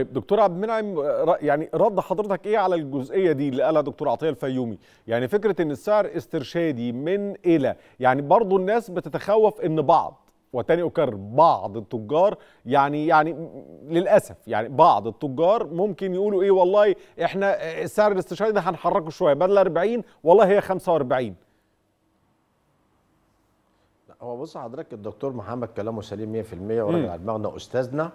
دكتور عبد المنعم، يعني رد حضرتك ايه على الجزئيه دي اللي قالها دكتور عطيه الفيومي؟ يعني فكره ان السعر استرشادي من الى، يعني برضو الناس بتتخوف ان بعض، وتاني اكرر، بعض التجار يعني للاسف يعني بعض التجار ممكن يقولوا ايه، والله احنا السعر الاسترشادي ده هنحركه شويه، بدل 40 والله هي 45. لا هو بص حضرتك، الدكتور محمد كلامه سليم 100% وراجل على دماغنا استاذنا،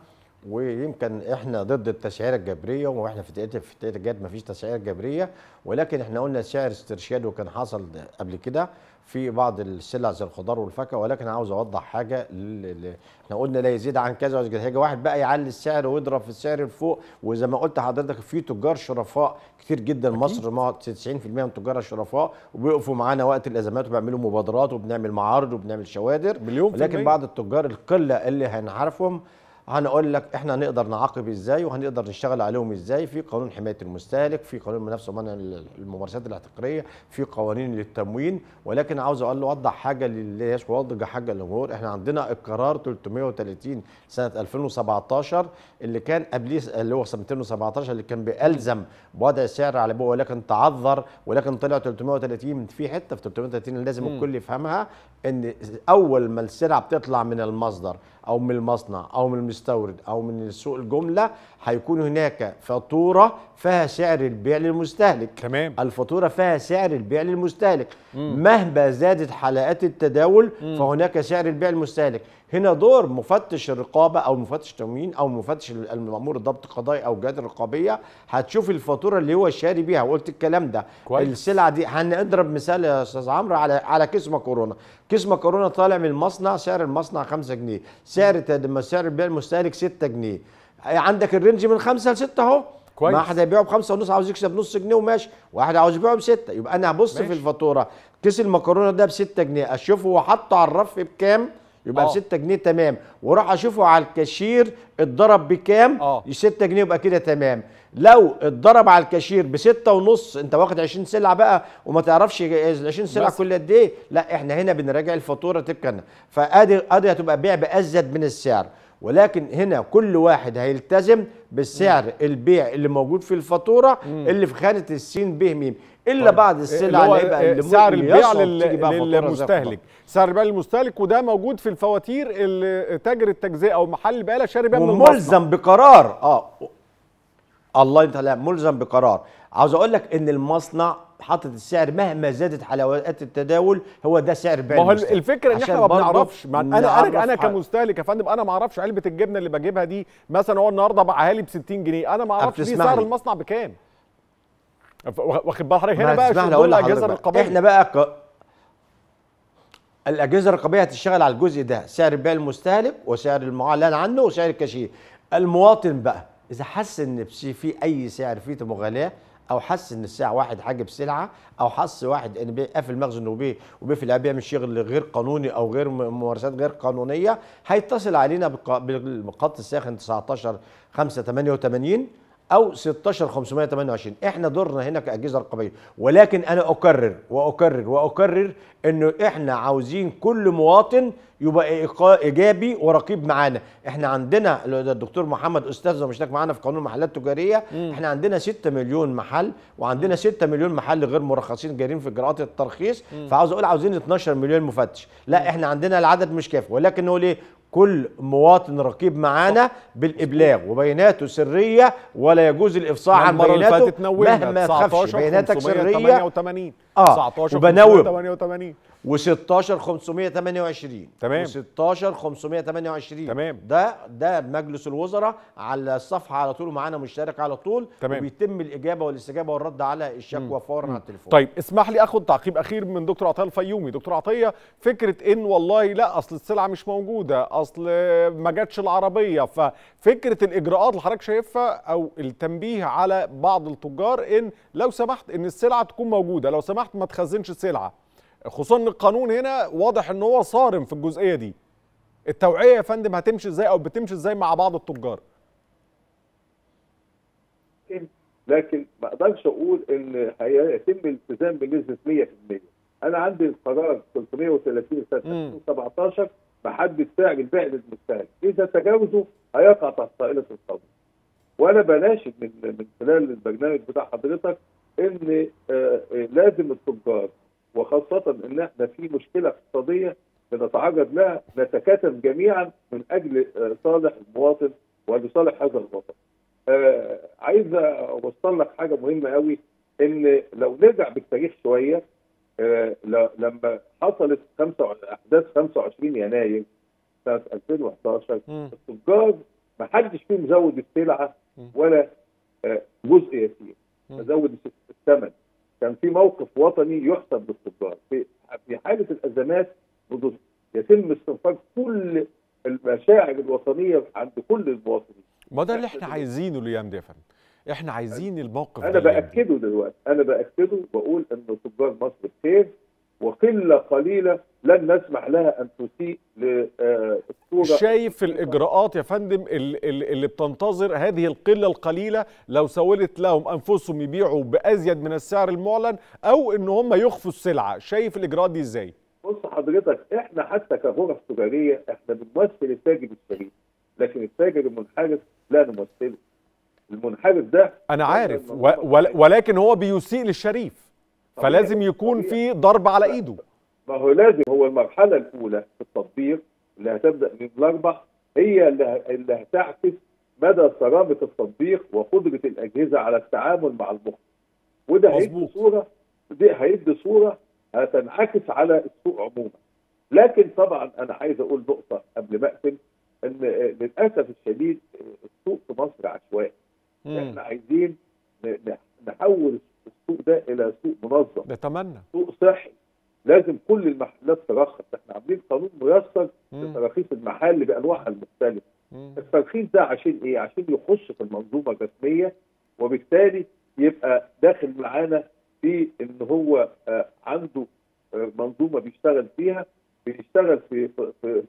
ويمكن احنا ضد التسعيره الجبريه، واحنا في الاحتجاجات ما فيش تسعيره جبريه، ولكن احنا قلنا سعر استرشادي وكان حصل قبل كده في بعض السلع زي الخضار والفاكهه، ولكن عاوز اوضح حاجه. احنا قلنا لا يزيد عن كذا ولا يزيد حاجه، واحد بقى يعلي السعر ويضرب في السعر لفوق، وزي ما قلت لحضرتك في تجار شرفاء كتير جدا. مصر 90% من تجارها شرفاء، وبيقفوا معانا وقت الازمات وبيعملوا مبادرات وبنعمل معارض وبنعمل شوادر، ولكن بعض التجار القله اللي هنعرفهم هنقول لك احنا هنقدر نعاقب ازاي وهنقدر نشتغل عليهم ازاي. في قانون حمايه المستهلك، في قانون المنافسه ومنع الممارسات الاحتكاريه، في قوانين للتموين، ولكن عاوز اقول له وضح حاجه للناس ووضح حاجه للجمهور. احنا عندنا القرار 330 سنه 2017 اللي كان قبليه، اللي هو 217 اللي كان بيلزم بوضع سعر على بوقه، ولكن تعذر، ولكن طلع 330. في حته في 330 اللي لازم الكل يفهمها، ان اول ما السلعه بتطلع من المصدر او من المصنع او من المستورد او من سوق الجمله، هيكون هناك فاتوره فيها سعر البيع للمستهلك. تمام. الفاتوره فيها سعر البيع للمستهلك. مهما زادت حلقات التداول فهناك سعر البيع للمستهلك. هنا دور مفتش الرقابه او مفتش التموين او مفتش المامور الضبط القضائي او الجهات الرقابيه، هتشوف الفاتوره اللي هو شاري بيها. وقلت الكلام ده كويس. السلعه دي هنضرب مثال يا استاذ عمرو على كيس مكرونه. كيس مكرونه طالع من المصنع، سعر المصنع 5 جنيه، سعر البيع المستهلك 6 جنيه، عندك الرينج من 5 ل 6 اهو. ما واحد هيبيعه ب5.5 عاوز يكسب نص جنيه وماشي، واحد عاوز يبيعه ب6، يبقى انا هبص في الفاتوره كيس المكرونه ده ب6 جنيه، اشوف هو حاطه على الرف بكام، يبقى ب6 جنيه تمام، واروح اشوفه على الكاشير اتضرب بكام، 6 جنيه، يبقى كده تمام. لو اتضرب على الكاشير ب6.5، انت واخد 20 سلعه بقى وما تعرفش ال 20 سلعه كل قد ايه. لا احنا هنا بنراجع الفاتوره تبقى، فادي هتبقى بيع بازيد من السعر، ولكن هنا كل واحد هيلتزم بالسعر البيع اللي موجود في الفاتوره اللي في خانه السين ب م، الا بعض السلع اللي هيبقى سعر البيع للمستهلك، سعر البيع للمستهلك، وده موجود في الفواتير اللي تاجر التجزئه او محل البقاله شاري بيها من المصنع، وملزم بقرار. الله انت، لا ملزم بقرار. عاوز اقول لك ان المصنع حاطط السعر مهما زادت حلويات التداول، هو ده سعر بيع المستهلك. ما هو الفكره ان احنا ما بنعرفش، انا كمستهلك يا فندم، انا ما اعرفش علبه الجبنه اللي بجيبها دي مثلا هو النهارده باعها لي ب 60 جنيه، انا ما اعرفش دي سعر المصنع بكام، واخد بال حضرتك؟ هنا بقى شغل الاجهزه الرقابيه، احنا بقى الاجهزه الرقابيه هتشتغل على الجزء ده، سعر بيع المستهلك وسعر المعلن عنه وسعر الكاشير. المواطن بقى اذا حس ان في اي سعر فيه مغالاه، او حس ان الساعه واحد حاجب سلعه، او حس واحد ان بيقفل مخزن وبيقفل بيعمل شغل غير قانوني او غير ممارسات غير قانونيه، هيتصل علينا بالخط الساخن 19 588 او 16 528. احنا دورنا هنا كاجهزه رقابيه، ولكن انا اكرر واكرر واكرر انه احنا عاوزين كل مواطن يبقى ايجابي ورقيب معانا. احنا عندنا الدكتور محمد استاذنا مشترك معانا في قانون محلات تجاريه، احنا عندنا 6 مليون محل، وعندنا 6 مليون محل غير مرخصين جارين في اجراءات الترخيص، فعاوز اقول عاوزين 12 مليون مفتش. لا احنا عندنا العدد مش كافي، ولكن هو ليه كل مواطن رقيب معانا بالابلاغ، وبياناته سريه ولا يجوز الافصاح عن بياناته مهما تخافش، بياناتك سريه. 19 588 و16 528 تمام، و16 528 تمام. ده مجلس الوزراء على الصفحه على طول، معانا مشترك على طول، وبيتم الاجابه والاستجابه والرد على الشكوى فورا على التليفون. طيب اسمح لي اخد تعقيب اخير من دكتور عطيه الفيومي. دكتور عطيه، فكره ان والله لا اصل السلعه مش موجوده، اصل ما جاتش العربيه، ففكره الاجراءات اللي حضرتك شايفها او التنبيه على بعض التجار ان لو سمحت ان السلعه تكون موجوده، لو سمحت ما تخزنش السلعه، خصوصا ان القانون هنا واضح ان هو صارم في الجزئيه دي. التوعيه يا فندم هتمشي ازاي او بتمشي ازاي مع بعض التجار؟ لكن ما اقدرش اقول ان هيتم الالتزام بنسبه 100%. انا عندي القرار 330 سنه 2017 محدد سعر البيع للمستهلك، اذا تجاوزه هيقع تحت طائله القانون. وانا بناشد من خلال البرنامج بتاع حضرتك ان لازم التجار وخاصه ان احنا في مشكله اقتصاديه بنتعرض لها نتكاتف جميعا من اجل صالح المواطن ولصالح هذا الوطن. عايز اوصل لك حاجه مهمه قوي، ان لو نرجع بالتاريخ شويه لما حصلت احداث 25 يناير سنه 2011 التجار ما حدش فيهم زود السلعه ولا جزء يسير، زود الثمن. كان في موقف وطني يحسب للتجار في حاله الازمات بجزء، يتم استنفاذ كل المشاعر الوطنيه عند كل المواطنين. ما ده اللي احنا عايزينه الايام دي يا فندم، احنا عايزين الموقف. انا باكده دلوقتي، انا باكده بقول ان تجار مصر بخير، وقله قليله لن نسمح لها ان تسيء للصوره. شايف الاجراءات يا فندم اللي بتنتظر هذه القله القليله لو سولت لهم انفسهم يبيعوا بازيد من السعر المعلن او ان هم يخفوا السلعه، شايف الاجراءات دي ازاي؟ بص حضرتك، احنا حتى كغرف تجاريه احنا بنمثل التاجر الشريف، لكن التاجر المنحرف لا نمثله. المنحرف ده انا عارف ولكن هو بيسيء للشريف، فلازم يكون في ضرب على ايده. ما هو لازم، هو المرحله الاولى في التطبيق اللي هتبدا من الاربع هي اللي هتعكس مدى صرامه التطبيق وقدره الاجهزه على التعامل مع المخاطر، وده هيدي صوره، دي هيدي صوره هتنعكس على السوق عموما. لكن طبعا انا عايز اقول نقطه قبل ما اقفل، ان للاسف الشديد السوق في مصر عشوائي. احنا عايزين نحول السوق ده الى سوق منظم، نتمنى سوق صحي. لازم كل المحلات ترخص، احنا عاملين قانون ميسر لتراخيص المحل بانواعها المختلفه. الترخيص ده عشان ايه؟ عشان يخش في المنظومه الرسميه، وبالتالي يبقى داخل معانا في ان هو عنده منظومه بيشتغل فيها، بيشتغل في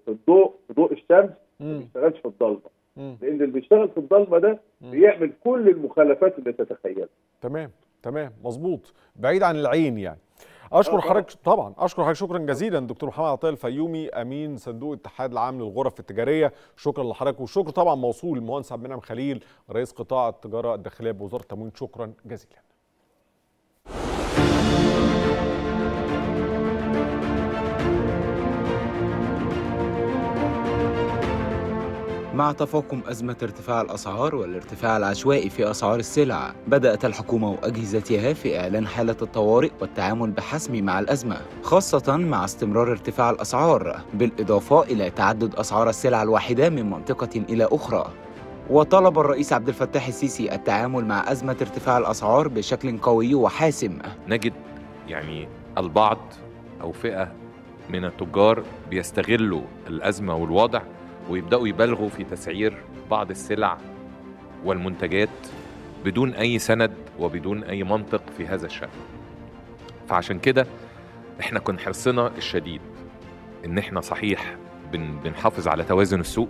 الضوء، في ضوء الشمس، ما بيشتغلش في الضلمه. لأن اللي بيشتغل في الضلمه ده بيعمل كل المخالفات اللي تتخيلها. تمام تمام مظبوط، بعيد عن العين يعني. اشكر حضرتك طبعا، اشكر حضرتك شكرا جزيلا دكتور محمد عطا الفيومي امين صندوق الاتحاد العام للغرف التجاريه، شكرا لحضرتك، والشكر طبعا موصول للمهندس عبد المنعم خليل رئيس قطاع التجاره الداخليه بوزاره التموين، شكرا جزيلا. مع تفاقم أزمة ارتفاع الأسعار والارتفاع العشوائي في أسعار السلع، بدأت الحكومة وأجهزتها في إعلان حالة الطوارئ والتعامل بحسم مع الأزمة، خاصة مع استمرار ارتفاع الأسعار، بالإضافة إلى تعدد أسعار السلع الواحدة من منطقة إلى أخرى. وطلب الرئيس عبد الفتاح السيسي التعامل مع أزمة ارتفاع الأسعار بشكل قوي وحاسم. نجد يعني البعض أو فئة من التجار بيستغلوا الأزمة والوضع ويبدأوا يبالغوا في تسعير بعض السلع والمنتجات بدون أي سند وبدون أي منطق في هذا الشأن. فعشان كده احنا كان حرصنا الشديد ان احنا صحيح بنحافظ على توازن السوق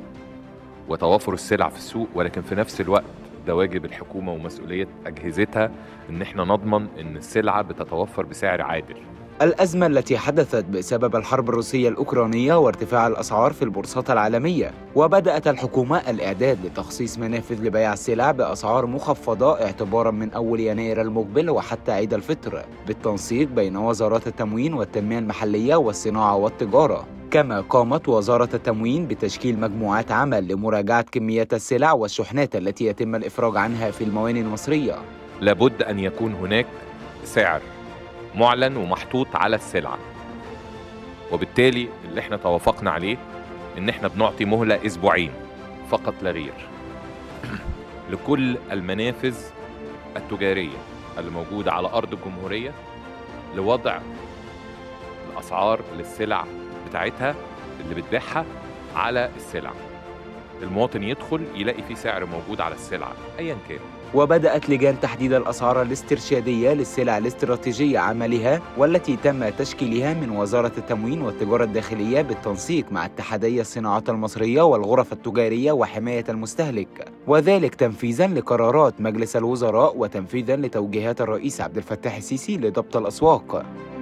وتوافر السلع في السوق، ولكن في نفس الوقت ده واجب الحكومة ومسؤولية أجهزتها ان احنا نضمن ان السلعة بتتوفر بسعر عادل. الأزمة التي حدثت بسبب الحرب الروسية الأوكرانية وارتفاع الأسعار في البورصات العالمية، وبدأت الحكومة الإعداد لتخصيص منافذ لبيع السلع بأسعار مخفضة اعتباراً من أول يناير المقبل وحتى عيد الفطر، بالتنسيق بين وزارات التموين والتنمية المحلية والصناعة والتجارة. كما قامت وزارة التموين بتشكيل مجموعات عمل لمراجعة كميات السلع والشحنات التي يتم الإفراج عنها في المواني المصرية. لابد أن يكون هناك سعر معلن ومحطوط على السلعة، وبالتالي اللي احنا توافقنا عليه ان احنا بنعطي مهلة اسبوعين فقط لا غير لكل المنافذ التجارية اللي موجودة على أرض الجمهورية لوضع الأسعار للسلع بتاعتها اللي بتبيعها على السلع. المواطن يدخل يلاقي فيه سعر موجود على السلعة أيا كان. وبدأت لجان تحديد الأسعار الاسترشادية للسلع الاستراتيجية عملها، والتي تم تشكيلها من وزارة التموين والتجارة الداخلية بالتنسيق مع اتحادية الصناعات المصرية والغرف التجارية وحماية المستهلك، وذلك تنفيذاً لقرارات مجلس الوزراء وتنفيذاً لتوجيهات الرئيس عبد الفتاح السيسي لضبط الأسواق.